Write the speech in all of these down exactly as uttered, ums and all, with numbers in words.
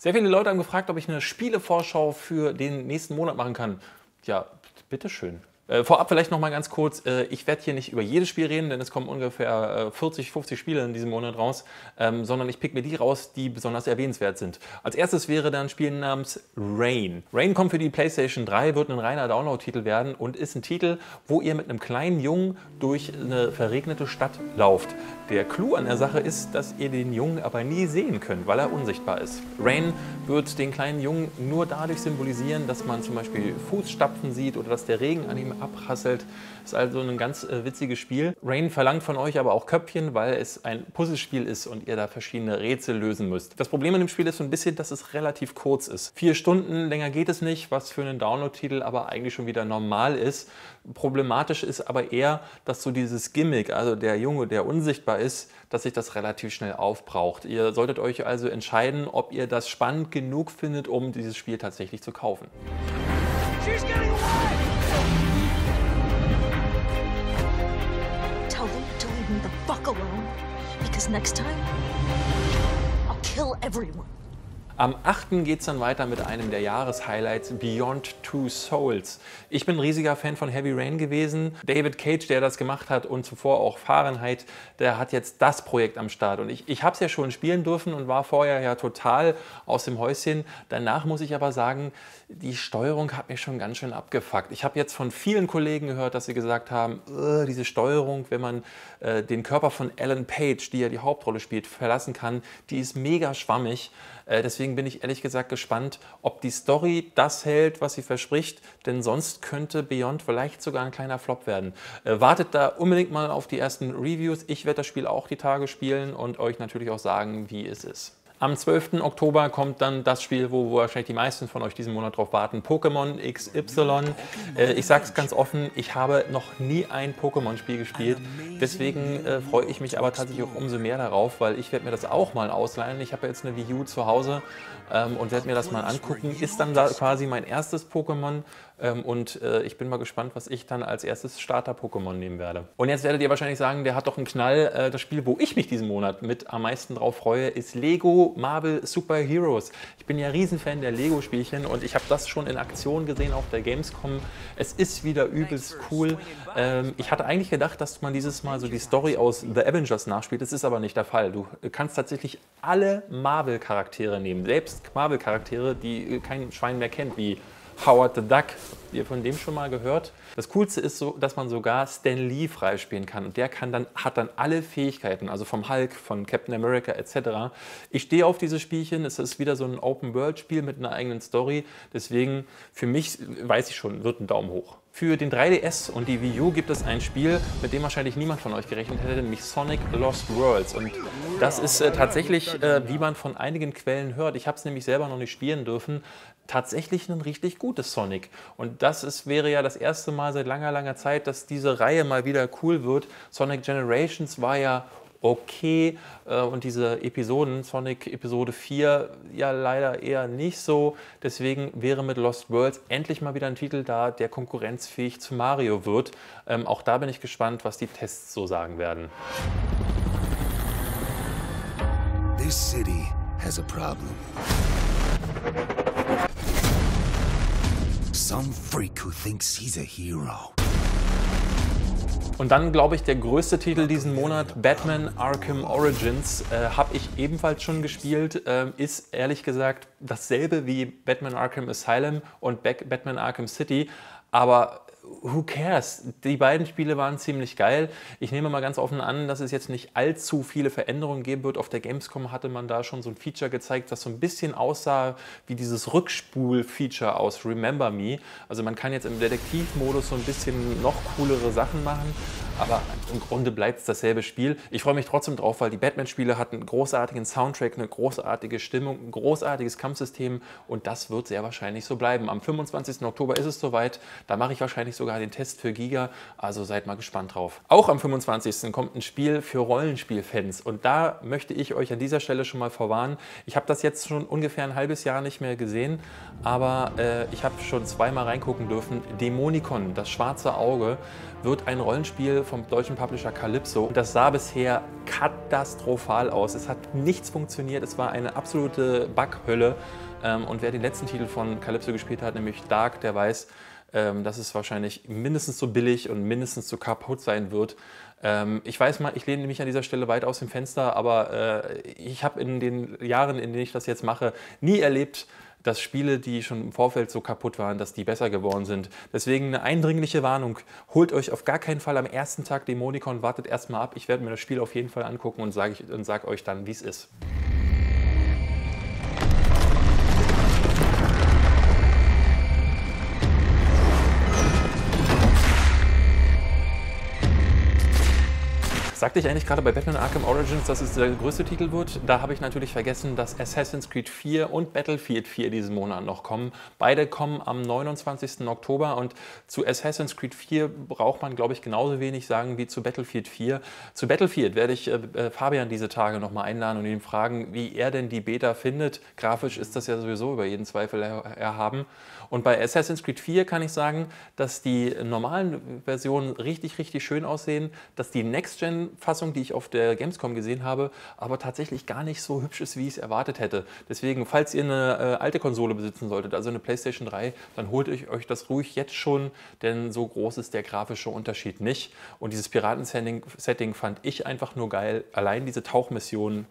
Sehr viele Leute haben gefragt, ob ich eine Spielevorschau für den nächsten Monat machen kann. Ja, bitteschön. Äh, vorab vielleicht noch mal ganz kurz, äh, ich werde hier nicht über jedes Spiel reden, denn es kommen ungefähr äh, vierzig, fünfzig Spiele in diesem Monat raus, ähm, sondern ich pick mir die raus, die besonders erwähnenswert sind. Als erstes wäre dann ein Spiel namens Rain. Rain kommt für die PlayStation drei, wird ein reiner Download-Titel werden und ist ein Titel, wo ihr mit einem kleinen Jungen durch eine verregnete Stadt lauft. Der Clou an der Sache ist, dass ihr den Jungen aber nie sehen könnt, weil er unsichtbar ist. Rain wird den kleinen Jungen nur dadurch symbolisieren, dass man zum Beispiel Fußstapfen sieht oder dass der Regen an ihm abrasselt. Ist also ein ganz äh, witziges Spiel. Rain verlangt von euch aber auch Köpfchen, weil es ein Puzzlespiel ist und ihr da verschiedene Rätsel lösen müsst. Das Problem an dem Spiel ist so ein bisschen, dass es relativ kurz ist. Vier Stunden, länger geht es nicht, was für einen Download-Titel aber eigentlich schon wieder normal ist. Problematisch ist aber eher, dass so dieses Gimmick, also der Junge, der unsichtbar ist, dass sich das relativ schnell aufbraucht. Ihr solltet euch also entscheiden, ob ihr das spannend genug findet, um dieses Spiel tatsächlich zu kaufen. She's getting away! Am achten geht es dann weiter mit einem der Jahreshighlights, Beyond Two Souls. Ich bin ein riesiger Fan von Heavy Rain gewesen. David Cage, der das gemacht hat und zuvor auch Fahrenheit, der hat jetzt das Projekt am Start. Und ich, ich habe es ja schon spielen dürfen und war vorher ja total aus dem Häuschen. Danach muss ich aber sagen, die Steuerung hat mich schon ganz schön abgefuckt. Ich habe jetzt von vielen Kollegen gehört, dass sie gesagt haben, diese Steuerung, wenn man äh, den Körper von Ellen Page, die ja die Hauptrolle spielt, verlassen kann, die ist mega schwammig. Äh, deswegen bin ich ehrlich gesagt gespannt, ob die Story das hält, was sie verspricht, denn sonst könnte Beyond vielleicht sogar ein kleiner Flop werden. Äh, wartet da unbedingt mal auf die ersten Reviews. Ich werde das Spiel auch die Tage spielen und euch natürlich auch sagen, wie es ist. Am zwölften Oktober kommt dann das Spiel, wo, wo wahrscheinlich die meisten von euch diesen Monat drauf warten, Pokémon X Y. Äh, ich sage es ganz offen, ich habe noch nie ein Pokémon-Spiel gespielt, deswegen äh, freue ich mich aber tatsächlich auch umso mehr darauf, weil ich werde mir das auch mal ausleihen. Ich habe ja jetzt eine Wii U zu Hause ähm, und werde mir das mal angucken. Ist dann da quasi mein erstes Pokémon ähm, und äh, ich bin mal gespannt, was ich dann als erstes Starter-Pokémon nehmen werde. Und jetzt werdet ihr wahrscheinlich sagen, der hat doch einen Knall. Äh, das Spiel, wo ich mich diesen Monat mit am meisten drauf freue, ist Lego Marvel Super Heroes. Ich bin ja Riesenfan der Lego-Spielchen und ich habe das schon in Aktion gesehen auf der Gamescom. Es ist wieder übelst cool. Ähm, ich hatte eigentlich gedacht, dass man dieses Mal so die Story aus The Avengers nachspielt. Das ist aber nicht der Fall. Du kannst tatsächlich alle Marvel-Charaktere nehmen. Selbst Marvel-Charaktere, die kein Schwein mehr kennt, wie Howard the Duck. Habt ihr von dem schon mal gehört? Das Coolste ist so, dass man sogar Stan Lee freispielen kann und der kann dann, hat dann alle Fähigkeiten, also vom Hulk, von Captain America et cetera. Ich stehe auf dieses Spielchen, es ist wieder so ein Open-World-Spiel mit einer eigenen Story, deswegen für mich, weiß ich schon, wird ein Daumen hoch. Für den drei D S und die Wii U gibt es ein Spiel, mit dem wahrscheinlich niemand von euch gerechnet hätte, nämlich Sonic Lost Worlds. Und das ist äh, tatsächlich, äh, wie man von einigen Quellen hört, ich habe es nämlich selber noch nicht spielen dürfen, tatsächlich ein richtig gutes Sonic. Und das ist, wäre ja das erste Mal seit langer, langer Zeit, dass diese Reihe mal wieder cool wird. Sonic Generations war ja okay äh, und diese Episoden, Sonic Episode vier, ja leider eher nicht so. Deswegen wäre mit Lost Worlds endlich mal wieder ein Titel da, der konkurrenzfähig zu Mario wird. Ähm, auch da bin ich gespannt, was die Tests so sagen werden. This city has a problem. Some freak who thinks he's a hero. Und dann, glaube ich, der größte Titel diesen Monat, Batman Arkham Origins, äh, habe ich ebenfalls schon gespielt, äh, ist ehrlich gesagt dasselbe wie Batman Arkham Asylum und Back Batman Arkham City, aber who cares? Die beiden Spiele waren ziemlich geil. Ich nehme mal ganz offen an, dass es jetzt nicht allzu viele Veränderungen geben wird. Auf der Gamescom hatte man da schon so ein Feature gezeigt, das so ein bisschen aussah wie dieses Rückspul-Feature aus Remember Me. Also man kann jetzt im Detektivmodus so ein bisschen noch coolere Sachen machen, aber im Grunde bleibt es dasselbe Spiel. Ich freue mich trotzdem drauf, weil die Batman-Spiele hatten einen großartigen Soundtrack, eine großartige Stimmung, ein großartiges Kampfsystem und das wird sehr wahrscheinlich so bleiben. Am fünfundzwanzigsten Oktober ist es soweit. Da mache ich wahrscheinlich sogar den Test für Giga, also seid mal gespannt drauf. Auch am fünfundzwanzigsten kommt ein Spiel für Rollenspielfans und da möchte ich euch an dieser Stelle schon mal vorwarnen. Ich habe das jetzt schon ungefähr ein halbes Jahr nicht mehr gesehen, aber äh, ich habe schon zweimal reingucken dürfen. Demonicon, das schwarze Auge, wird ein Rollenspiel vom deutschen Publisher Calypso und das sah bisher katastrophal aus. Es hat nichts funktioniert, es war eine absolute Bug-Hölle. Und wer den letzten Titel von Calypso gespielt hat, nämlich Dark, der weiß, dass es wahrscheinlich mindestens so billig und mindestens so kaputt sein wird. Ich weiß mal, ich lehne mich an dieser Stelle weit aus dem Fenster, aber ich habe in den Jahren, in denen ich das jetzt mache, nie erlebt, dass Spiele, die schon im Vorfeld so kaputt waren, dass die besser geworden sind. Deswegen eine eindringliche Warnung. Holt euch auf gar keinen Fall am ersten Tag Demonicon, wartet erstmal ab. Ich werde mir das Spiel auf jeden Fall angucken und sage ich, und sag euch dann, wie es ist. Sagte ich eigentlich gerade bei Batman Arkham Origins, dass es der größte Titel wird? Da habe ich natürlich vergessen, dass Assassin's Creed vier und Battlefield vier diesen Monat noch kommen. Beide kommen am neunundzwanzigsten Oktober und zu Assassin's Creed vier braucht man, glaube ich, genauso wenig sagen wie zu Battlefield vier. Zu Battlefield werde ich äh, Fabian diese Tage nochmal einladen und ihn fragen, wie er denn die Beta findet. Grafisch ist das ja sowieso über jeden Zweifel erhaben. Und bei Assassin's Creed vier kann ich sagen, dass die normalen Versionen richtig, richtig schön aussehen, dass die Next-Gen Fassung, die ich auf der Gamescom gesehen habe, aber tatsächlich gar nicht so hübsch ist, wie ich es erwartet hätte. Deswegen, falls ihr eine äh, alte Konsole besitzen solltet, also eine PlayStation drei, dann holt euch, euch das ruhig jetzt schon, denn so groß ist der grafische Unterschied nicht. Und dieses Piraten-Setting fand ich einfach nur geil. Allein diese Tauchmissionen,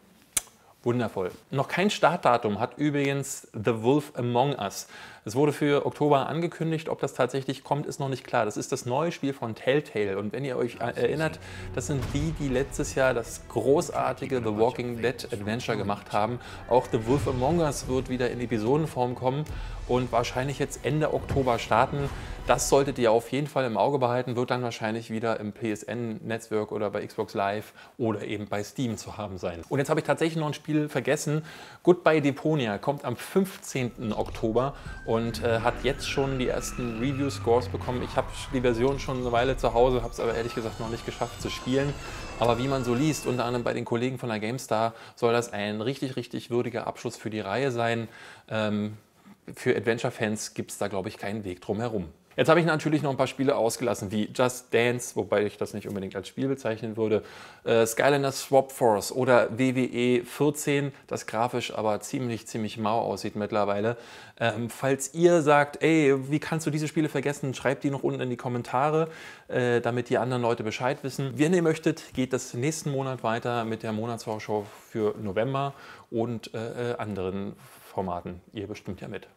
wundervoll. Noch kein Startdatum hat übrigens The Wolf Among Us. Es wurde für Oktober angekündigt, ob das tatsächlich kommt, ist noch nicht klar. Das ist das neue Spiel von Telltale und wenn ihr euch erinnert, das sind die, die letztes Jahr das großartige The Walking Dead Adventure gemacht haben. Auch The Wolf Among Us wird wieder in Episodenform kommen und wahrscheinlich jetzt Ende Oktober starten. Das solltet ihr auf jeden Fall im Auge behalten, wird dann wahrscheinlich wieder im P S N-Netzwerk oder bei Xbox Live oder eben bei Steam zu haben sein. Und jetzt habe ich tatsächlich noch ein Spiel vergessen. Goodbye Deponia kommt am fünfzehnten Oktober und Und äh, hat jetzt schon die ersten Review-Scores bekommen. Ich habe die Version schon eine Weile zu Hause, habe es aber ehrlich gesagt noch nicht geschafft zu spielen. Aber wie man so liest, unter anderem bei den Kollegen von der GameStar, soll das ein richtig, richtig würdiger Abschluss für die Reihe sein. Ähm, für Adventure-Fans gibt es da, glaube ich, keinen Weg drum herum. Jetzt habe ich natürlich noch ein paar Spiele ausgelassen, wie Just Dance, wobei ich das nicht unbedingt als Spiel bezeichnen würde, äh, Skylanders Swap Force oder W W E vierzehn, das grafisch aber ziemlich, ziemlich mau aussieht mittlerweile. Ähm, falls ihr sagt, ey, wie kannst du diese Spiele vergessen, schreibt die noch unten in die Kommentare, äh, damit die anderen Leute Bescheid wissen. Wenn ihr möchtet, geht das nächsten Monat weiter mit der Monatsvorschau für November und äh, anderen Formaten. Ihr bestimmt ja mit.